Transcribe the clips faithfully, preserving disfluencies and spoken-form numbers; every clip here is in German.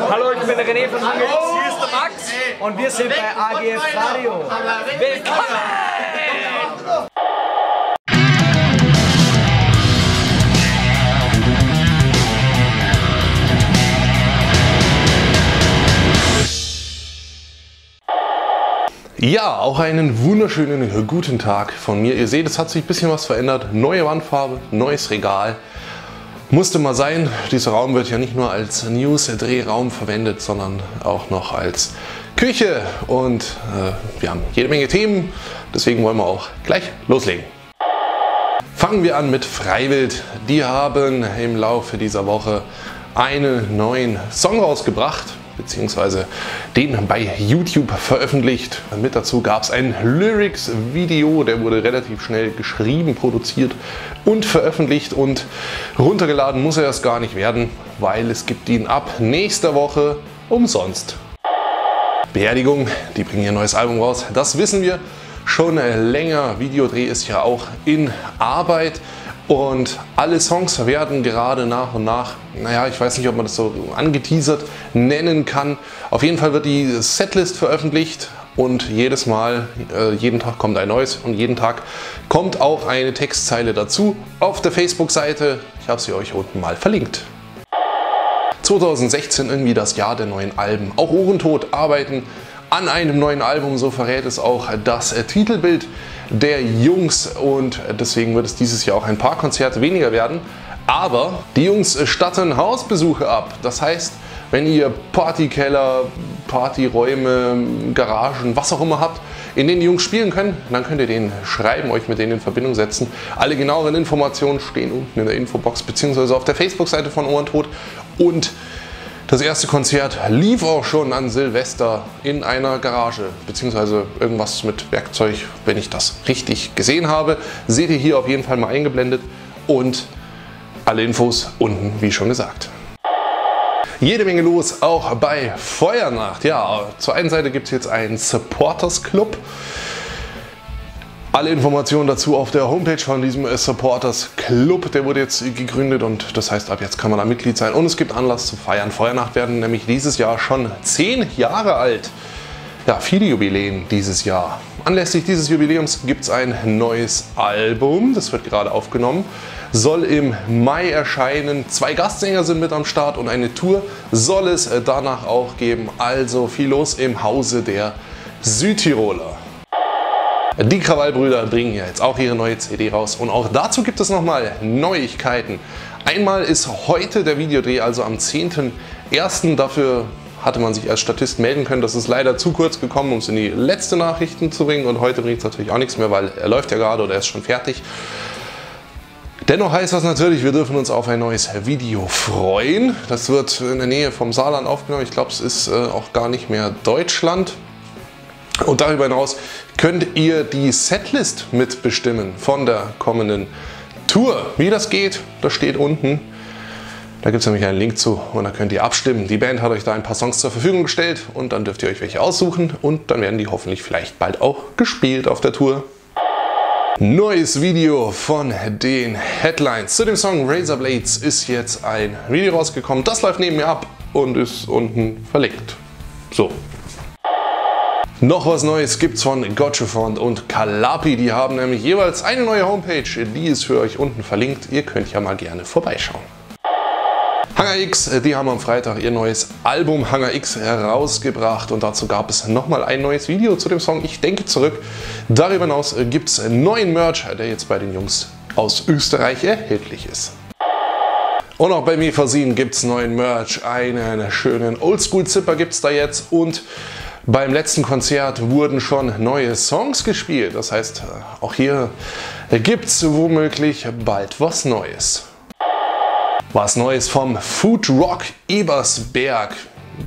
Hallo, ich bin der René von Hangar X, hier ist der Max und wir sind bei A G F Radio. Willkommen! Ja, auch einen wunderschönen guten Tag von mir. Ihr seht, es hat sich ein bisschen was verändert. Neue Wandfarbe, neues Regal. Musste mal sein. Dieser Raum wird ja nicht nur als News-Drehraum verwendet, sondern auch noch als Küche. Und äh, wir haben jede Menge Themen, deswegen wollen wir auch gleich loslegen. Fangen wir an mit Freiwild. Die haben im Laufe dieser Woche einen neuen Song rausgebracht, beziehungsweise den bei YouTube veröffentlicht. Mit dazu gab es ein Lyrics-Video, der wurde relativ schnell geschrieben, produziert und veröffentlicht, und runtergeladen muss er erst gar nicht werden, weil es gibt ihn ab nächster Woche umsonst. BRDigung, die bringen ihr neues Album raus, das wissen wir schon länger. Videodreh ist ja auch in Arbeit. Und alle Songs werden gerade nach und nach, naja, ich weiß nicht, ob man das so angeteasert nennen kann. Auf jeden Fall wird die Setlist veröffentlicht und jedes Mal, äh, jeden Tag kommt ein neues und jeden Tag kommt auch eine Textzeile dazu auf der Facebook-Seite. Ich habe sie euch unten mal verlinkt. zwanzig sechzehn irgendwie das Jahr der neuen Alben. Auch OhrenTod arbeiten an einem neuen Album, so verrät es auch das Titelbild der Jungs, und deswegen wird es dieses Jahr auch ein paar Konzerte weniger werden. Aber die Jungs statten Hausbesuche ab. Das heißt, wenn ihr Partykeller, Partyräume, Garagen, was auch immer habt, in denen die Jungs spielen können, dann könnt ihr denen schreiben, euch mit denen in Verbindung setzen. Alle genaueren Informationen stehen unten in der Infobox bzw. auf der Facebook-Seite von OhrenTod. Und das erste Konzert lief auch schon an Silvester in einer Garage, beziehungsweise irgendwas mit Werkzeug, wenn ich das richtig gesehen habe. Seht ihr hier auf jeden Fall mal eingeblendet, und alle Infos unten, wie schon gesagt. Jede Menge los, auch bei Feiernacht. Ja, zur einen Seite gibt es jetzt einen Supporters Club. Alle Informationen dazu auf der Homepage von diesem Supporters Club. Der wurde jetzt gegründet, und das heißt, ab jetzt kann man da Mitglied sein und es gibt Anlass zu feiern. Feiernacht werden nämlich dieses Jahr schon zehn Jahre alt. Ja, viele Jubiläen dieses Jahr. Anlässlich dieses Jubiläums gibt es ein neues Album, das wird gerade aufgenommen, soll im Mai erscheinen. Zwei Gastsänger sind mit am Start und eine Tour soll es danach auch geben. Also viel los im Hause der Südtiroler. Die Krawallbrüder bringen ja jetzt auch ihre neue C D raus, und auch dazu gibt es nochmal Neuigkeiten. Einmal ist heute der Videodreh, also am zehnten ersten Dafür hatte man sich als Statist melden können. Das ist leider zu kurz gekommen, um es in die letzte Nachrichten zu bringen. Und heute bringt es natürlich auch nichts mehr, weil er läuft ja gerade oder er ist schon fertig. Dennoch heißt das natürlich, wir dürfen uns auf ein neues Video freuen. Das wird in der Nähe vom Saarland aufgenommen. Ich glaube, es ist auch gar nicht mehr Deutschland. Und darüber hinaus könnt ihr die Setlist mitbestimmen von der kommenden Tour. Wie das geht, das steht unten. Da gibt es nämlich einen Link zu, und da könnt ihr abstimmen. Die Band hat euch da ein paar Songs zur Verfügung gestellt, und dann dürft ihr euch welche aussuchen, und dann werden die hoffentlich vielleicht bald auch gespielt auf der Tour. Neues Video von den Headlines zu dem Song Razor Blades ist jetzt ein Video rausgekommen. Das läuft neben mir ab und ist unten verlinkt. So. Noch was Neues gibt's von Gotsche Front und Kalapi. Die haben nämlich jeweils eine neue Homepage, die ist für euch unten verlinkt. Ihr könnt ja mal gerne vorbeischauen. Hangar X, die haben am Freitag ihr neues Album Hangar X herausgebracht, und dazu gab es nochmal ein neues Video zu dem Song Ich denke zurück. Darüber hinaus gibt's neuen Merch, der jetzt bei den Jungs aus Österreich erhältlich ist. Und auch bei Mephasin gibt's neuen Merch, einen schönen Oldschool-Zipper gibt's da jetzt, und beim letzten Konzert wurden schon neue Songs gespielt. Das heißt, auch hier gibt es womöglich bald was Neues. Was Neues vom Food Rock Ebersberg.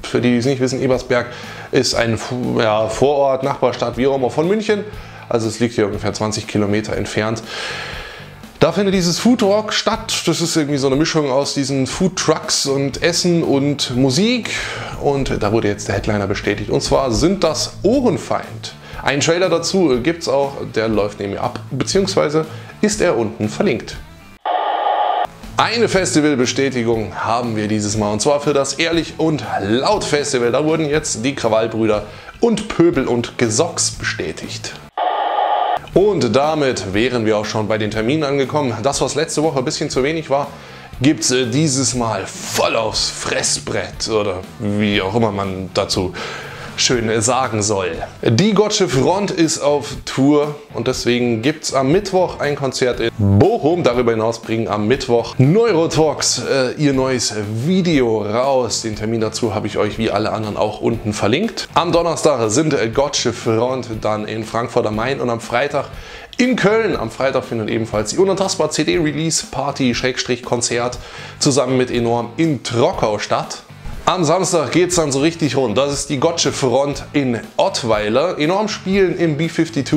Für die, die es nicht wissen, Ebersberg ist ein ja, Vorort, Nachbarstadt, wie auch immer, von München. Also es liegt hier ungefähr zwanzig Kilometer entfernt. Da findet dieses Food Rock statt. Das ist irgendwie so eine Mischung aus diesen Food Trucks und Essen und Musik. Und da wurde jetzt der Headliner bestätigt. Und zwar sind das Ohrenfeind. Einen Trailer dazu gibt es auch, der läuft neben mir ab, beziehungsweise ist er unten verlinkt. Eine Festivalbestätigung haben wir dieses Mal, und zwar für das Ehrlich und Laut Festival. Da wurden jetzt die Krawallbrüder und Pöbel und Gesocks bestätigt. Und damit wären wir auch schon bei den Terminen angekommen. Das, was letzte Woche ein bisschen zu wenig war, gibt es dieses Mal voll aufs Fressbrett oder wie auch immer man dazu schön sagen soll. Die Gotsche Front ist auf Tour und deswegen gibt es am Mittwoch ein Konzert in Bochum. Darüber hinaus bringen am Mittwoch Neurotox äh, ihr neues Video raus. Den Termin dazu habe ich euch wie alle anderen auch unten verlinkt. Am Donnerstag sind Gotsche Front dann in Frankfurt am Main und am Freitag in Köln. Am Freitag findet ebenfalls die Unantastbar C D-Release-Party-Konzert zusammen mit Enorm in Trockau statt. Am Samstag geht es dann so richtig rund. Das ist die Gotsche Front in Ottweiler. Enorm spielen im B zweiundfünfzig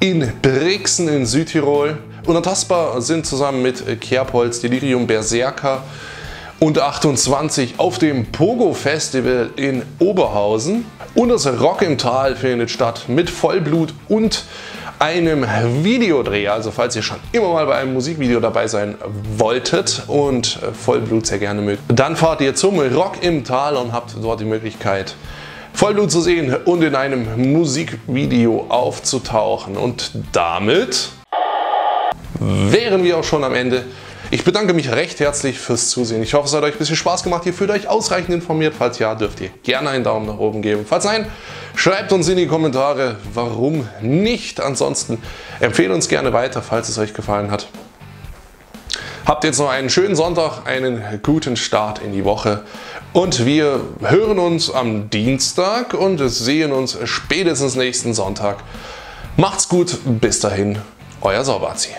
in Brixen in Südtirol. Unantastbar sind zusammen mit Kerbholz, Delirium Berserker und achtundzwanzig auf dem POGO Festival in Oberhausen. Und das Rock im Tal findet statt mit Vollblut und einem Videodreh. Also falls ihr schon immer mal bei einem Musikvideo dabei sein wolltet und Vollblut sehr gerne mögt, dann fahrt ihr zum Rock im Tal und habt dort die Möglichkeit, Vollblut zu sehen und in einem Musikvideo aufzutauchen. Und damit wären wir auch schon am Ende. Ich bedanke mich recht herzlich fürs Zusehen. Ich hoffe, es hat euch ein bisschen Spaß gemacht. Ihr fühlt euch ausreichend informiert. Falls ja, dürft ihr gerne einen Daumen nach oben geben. Falls nein, schreibt uns in die Kommentare, warum nicht. Ansonsten empfehlt uns gerne weiter, falls es euch gefallen hat. Habt jetzt noch einen schönen Sonntag, einen guten Start in die Woche. Und wir hören uns am Dienstag und sehen uns spätestens nächsten Sonntag. Macht's gut, bis dahin, euer Sorbazi.